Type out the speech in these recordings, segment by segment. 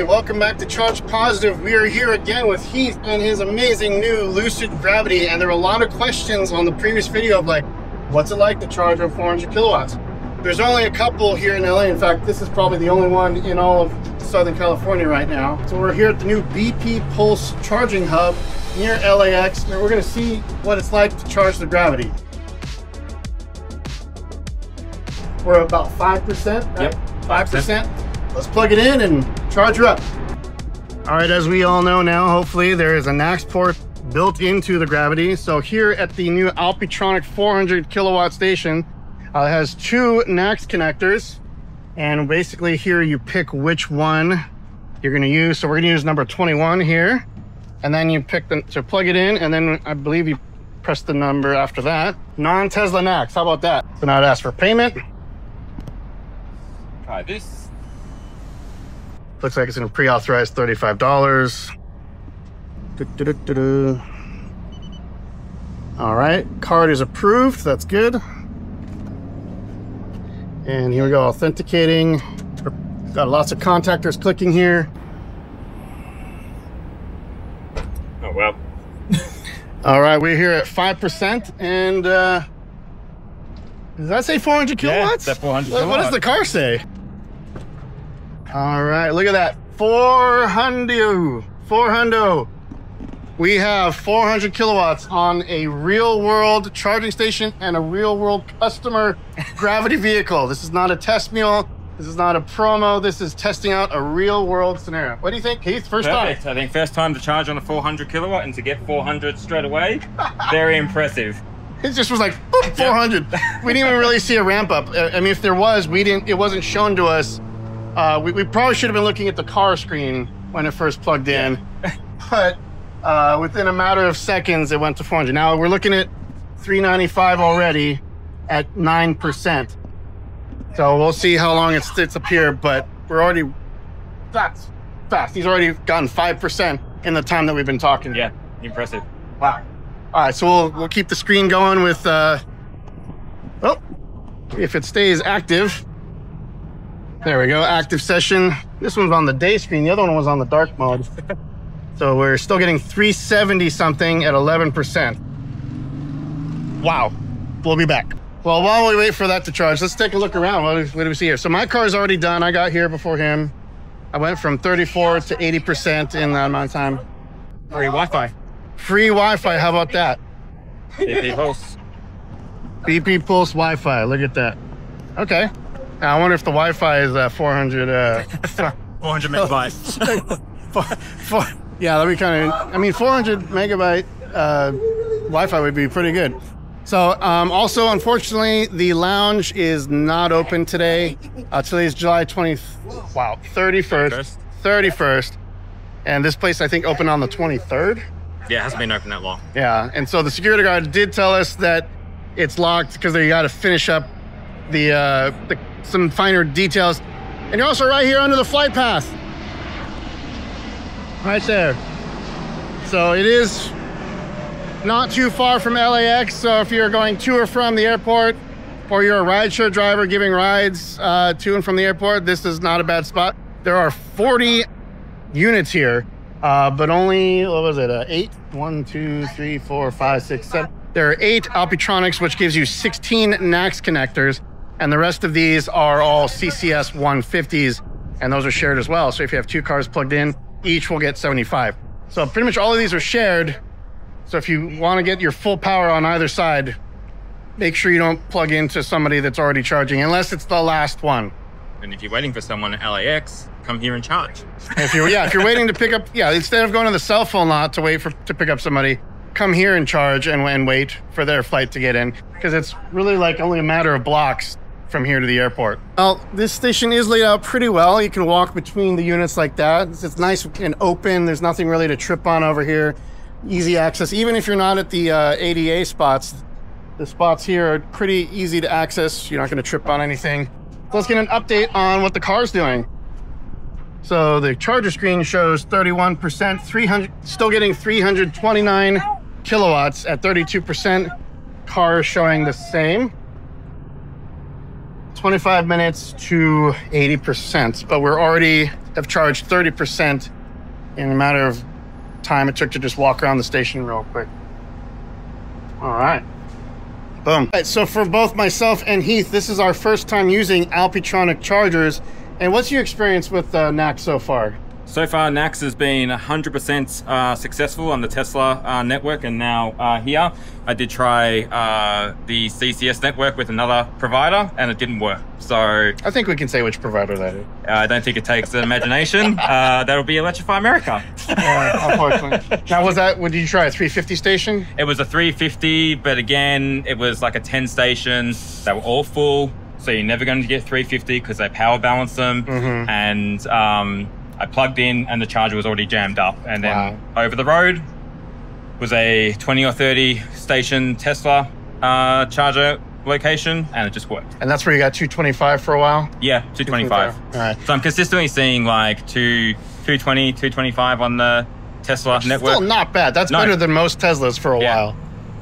Hey, welcome back to Charge Positive. We are here again with Heath and his amazing new Lucid Gravity, and there were a lot of questions on the previous video of like, what's it like to charge on 400 kilowatts? There's only a couple here in LA. In fact, this is probably the only one in all of Southern California right now. So we're here at the new BP Pulse charging hub near LAX, and we're going to see what it's like to charge the Gravity. We're about 5%, right? Yep. 5%. Let's plug it in and charge her up. All right, as we all know now, hopefully there is a NACS port built into the Gravity. So here at the new Alpitronic 400 kilowatt station, it has two NACS connectors. And basically here you pick which one you're gonna use. So we're gonna use number 21 here. And then you pick them to plug it in. And then I believe you press the number after that. Non-Tesla NACS, how about that? So now it asks for payment. Try this. Looks like it's going to pre-authorize $35. All right, card is approved. That's good. And here we go, authenticating. Got lots of contactors clicking here. Oh, wow. All right, we're here at 5%. And does that say 400 kilowatts? Yeah, that 400 kilowatts. What does the car say? All right, look at that, 400. We have 400 kilowatts on a real world charging station and a real world customer Gravity vehicle. This is not a test mule. This is not a promo. This is testing out a real world scenario. What do you think, Keith? First Perfect. Time? I think first time to charge on a 400 kilowatt and to get 400 straight away. Very impressive. It just was like, boop, 400. Yeah. We didn't even really see a ramp up. I mean, if there was, it wasn't shown to us. We probably should have been looking at the car screen when it first plugged in, but within a matter of seconds, it went to 400. Now we're looking at 395 already at 9%. So we'll see how long it sits up here, but we're already, that's fast. He's already gotten 5% in the time that we've been talking. Yeah, impressive. Wow. All right, so we'll keep the screen going with, oh, if it stays active. There we go, active session. This one's on the day screen, the other one was on the dark mode. So we're still getting 370 something at 11%. Wow, we'll be back. Well, while we wait for that to charge, let's take a look around. What do we see here? So my car's already done, I got here before him. I went from 34 to 80% in that amount of time. Free Wi-Fi. Free Wi-Fi, how about that? BP Pulse. BP Pulse Wi-Fi, look at that. Okay. I wonder if the Wi-Fi is 400... 400 megabytes. Yeah, that'd be kind of... I mean, 400 megabyte Wi-Fi would be pretty good. So, also, unfortunately, the lounge is not open today. Today is July 20th. Wow, 31st. 31st. And this place, I think, opened on the 23rd? Yeah, it hasn't been open that long. Yeah, and so the security guard did tell us that it's locked because they got to finish up some finer details. And you're also right here under the flight path. Right there. So it is not too far from LAX. So if you're going to or from the airport, or you're a rideshare driver giving rides to and from the airport, this is not a bad spot. There are 40 units here, but only, what was it, 8? 1, 2, 3, 4, 5, 6, 7. There are 8 Alpitronics, which gives you 16 NACS connectors. And the rest of these are all CCS 150s, and those are shared as well. So if you have 2 cars plugged in, each will get 75. So pretty much all of these are shared. So if you want to get your full power on either side, make sure you don't plug into somebody that's already charging, unless it's the last one. And if you're waiting for someone at LAX, come here and charge. If you're waiting to pick up, instead of going to the cell phone lot to wait to pick up somebody, come here and charge and wait for their flight to get in, because it's really like only a matter of blocks from here to the airport. Well, this station is laid out pretty well. You can walk between the units like that. It's nice and open. There's nothing really to trip on over here. Easy access. Even if you're not at the ADA spots, the spots here are pretty easy to access. You're not gonna trip on anything. So let's get an update on what the car's doing. So the charger screen shows 31%, still getting 329 kilowatts at 32%. Car showing the same. 25 minutes to 80%, but we're already have charged 30% in a matter of time it took to just walk around the station real quick. All right. Boom. All right, so for both myself and Heath, this is our first time using Alpitronic chargers. And what's your experience with NACS so far? So far, NACS has been 100% successful on the Tesla network, and now here. I did try the CCS network with another provider, and it didn't work. So I think we can say which provider that is. I don't think it takes an imagination. That'll be Electrify America. Unfortunately. Now, did you try a 350 station? It was a 350, but again, it was like a 10 station. They were all full, so you're never going to get 350 because they power balance them. Mm-hmm. And I plugged in and the charger was already jammed up. And then over the road was a 20 or 30 station Tesla charger location, and it just worked. And that's where you got 225 for a while? Yeah, 225. All right. So I'm consistently seeing like 220, 225 on the Tesla network. Still not bad. That's better than most Teslas for a while.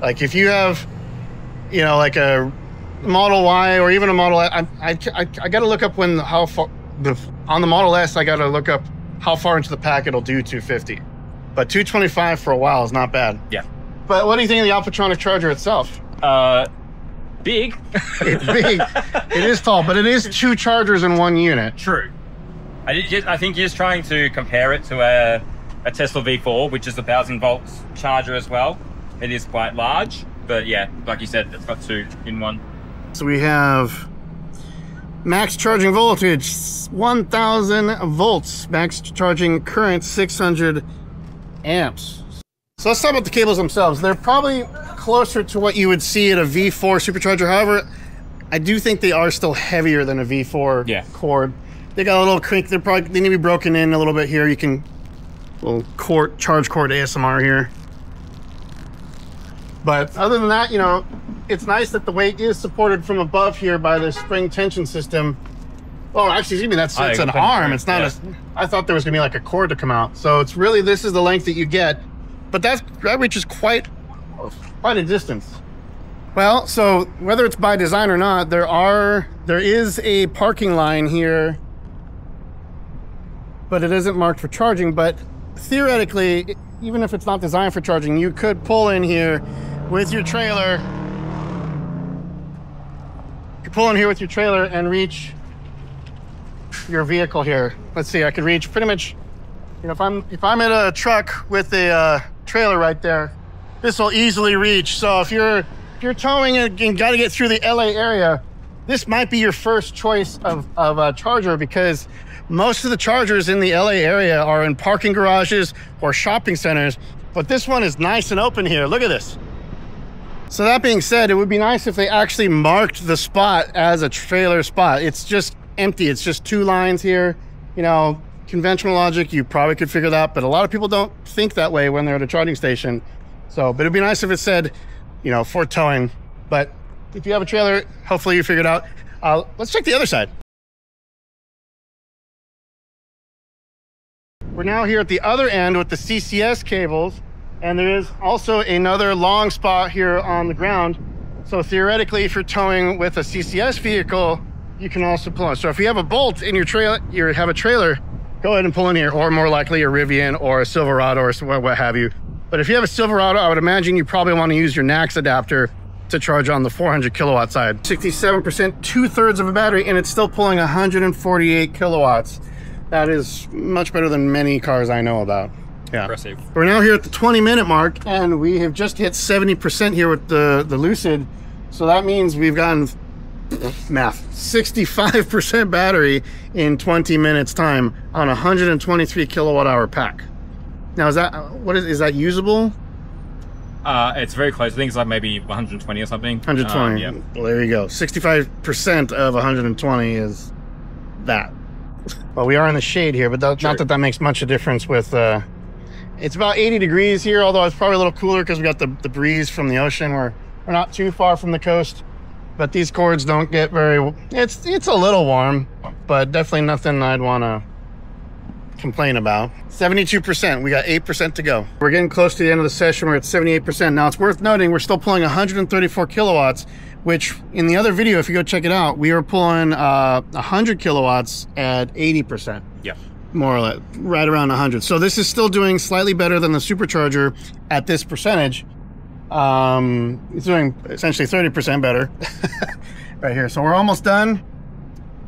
Like if you have, you know, like a Model Y or even a Model S, I got to look up how far. On the Model S, I got to look up how far into the pack it'll do 250. But 225 for a while is not bad. Yeah. But what do you think of the Alpitronic charger itself? Big. It's big. It is tall, but it is two chargers in one unit. True. I think you're just trying to compare it to a Tesla V4, which is a 1,000 volts charger as well. It is quite large, but yeah, like you said, it's got two in one. So we have max charging voltage 1,000 volts, max charging current 600 amps. So let's talk about the cables themselves. They're probably closer to what you would see at a V4 supercharger. However, I do think they are still heavier than a V4 cord. They got a little creak. They need to be broken in a little bit here. You can little cord, charge cord ASMR here. But other than that, you know, it's nice that the weight is supported from above here by the spring tension system. Oh, actually, excuse me, it's an arm. It's not I thought there was gonna be like a cord to come out. So it's really, this is the length that you get, but that reaches quite a distance. Well, so whether it's by design or not, there is a parking line here, but it isn't marked for charging. But theoretically, even if it's not designed for charging, you could pull in here with your trailer. Pull in here with your trailer and reach your vehicle here. Let's see, I could reach pretty much, you know, if I'm in a truck with a trailer right there, this will easily reach. So if you're towing and got to get through the LA area, this might be your first choice of a charger, because most of the chargers in the LA area are in parking garages or shopping centers, but this one is nice and open here. Look at this. So that being said, it would be nice if they actually marked the spot as a trailer spot. It's just empty. It's just two lines here. You know, conventional logic, you probably could figure that out, but a lot of people don't think that way when they're at a charging station. So, but it'd be nice if it said, you know, for towing. But if you have a trailer, hopefully you figured it out. Let's check the other side. We're now here at the other end with the CCS cables. And there is also another long spot here on the ground. So theoretically, if you're towing with a CCS vehicle, you can also pull in. So if you have a Bolt in your trailer, you have a trailer, go ahead and pull in here, or more likely a Rivian or a Silverado or what have you. But if you have a Silverado, I would imagine you probably want to use your NACS adapter to charge on the 400 kilowatt side. 67%, 2/3 of a battery, and it's still pulling 148 kilowatts. That is much better than many cars I know about. Yeah. Impressive. We're now here at the 20-minute mark, and we have just hit 70% here with the Lucid. So that means we've gotten, math, 65% battery in 20 minutes time on a 123 kilowatt hour pack. Now, is that usable? It's very close. I think it's like maybe 120 or something. 120. Yeah. Well, there you go. 65% of 120 is that. Well, we are in the shade here, but not that that makes much of a difference with... It's about 80 degrees here, although it's probably a little cooler because we got the breeze from the ocean. We're not too far from the coast, but these cords don't get very... It's a little warm, but definitely nothing I'd want to complain about. 72%. We got 8% to go. We're getting close to the end of the session. We're at 78%. Now, it's worth noting we're still pulling 134 kilowatts, which in the other video, if you go check it out, we were pulling 100 kilowatts at 80%. Yeah. more or less, right around 100. So this is still doing slightly better than the supercharger at this percentage. It's doing essentially 30% better right here. So we're almost done,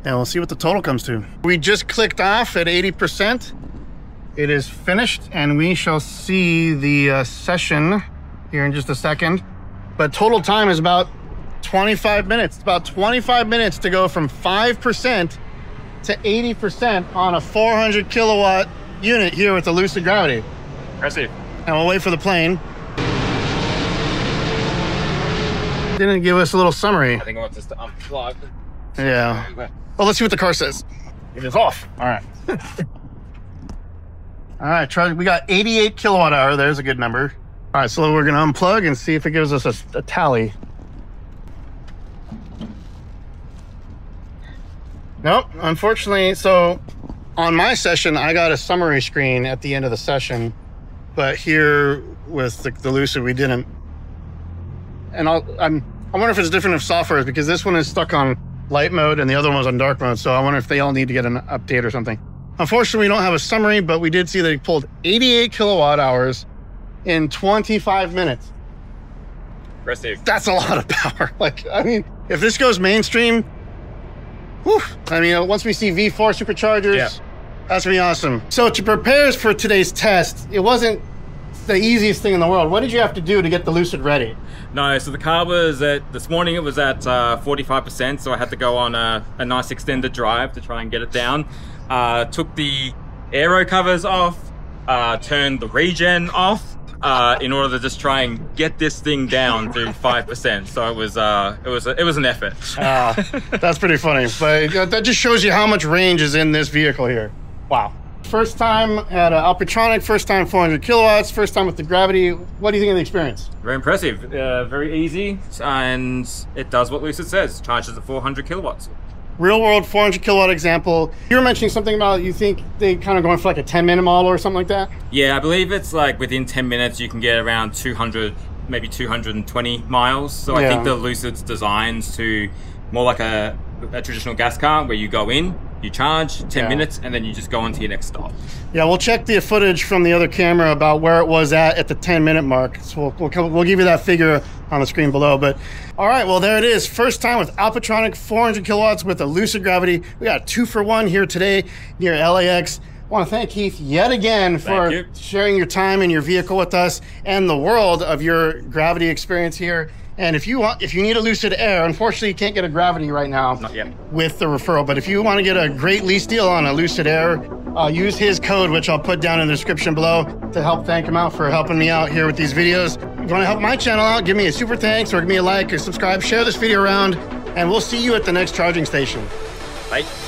and we'll see what the total comes to. We just clicked off at 80%. It is finished, and we shall see the session here in just a second. But total time is about 25 minutes. It's about 25 minutes to go from 5% to 80% on a 400 kilowatt unit here with the Lucid Gravity. Impressive. And we'll wait for the plane. Didn't give us a little summary. I think I want this to unplug. Yeah. Well, let's see what the car says. It is off. All right. All right, we got 88 kilowatt hour. There's a good number. All right, so we're gonna unplug and see if it gives us a tally. Nope, unfortunately. So on my session, I got a summary screen at the end of the session, but here with the Lucid, we didn't. And I wonder if it's different of software, because this one is stuck on light mode and the other one was on dark mode. So I wonder if they all need to get an update or something. Unfortunately, we don't have a summary, but we did see that it pulled 88 kilowatt hours in 25 minutes. Impressive. That's a lot of power. Like, I mean, if this goes mainstream, whew, I mean, once we see V4 superchargers, yeah, that's gonna be awesome. So to prepare us for today's test, it wasn't the easiest thing in the world. What did you have to do to get the Lucid ready? No, so the car was at, this morning it was at 45%, so I had to go on a nice extended drive to try and get it down. Took the aero covers off, turned the regen off in order to just try and get this thing down to 5%. So it was an effort. That's pretty funny, but that just shows you how much range is in this vehicle here. Wow. First time at Alpitronic, first time 400 kilowatts, first time with the Gravity. What do you think of the experience? Very impressive, very easy, and it does what Lucid says, charges at 400 kilowatts. Real world 400 kilowatt example. You were mentioning something about, you think they kind of going for like a 10-minute model or something like that? Yeah, I believe it's like within 10 minutes you can get around 200, maybe 220 miles. So yeah. I think the Lucid's designed to more like a traditional gas car where you go in, you charge 10 yeah. minutes, and then you just go on to your next stop. Yeah, we'll check the footage from the other camera about where it was at the 10-minute mark. So we'll give you that figure on the screen below. But all right, well, there it is. First time with Alpitronic, 400 kilowatts with a Lucid Gravity. We got a 2-for-1 here today near LAX. I want to thank Heath yet again for sharing your time and your vehicle with us and the world of your Gravity experience here. And if you need a Lucid Air, unfortunately you can't get a Gravity right now. Not yet. With the referral, but if you want to get a great lease deal on a Lucid Air, use his code, which I'll put down in the description below, to help thank him out for helping me out here with these videos. If you want to help my channel out, give me a super thanks, or give me a like, or subscribe, share this video around, and we'll see you at the next charging station. Bye.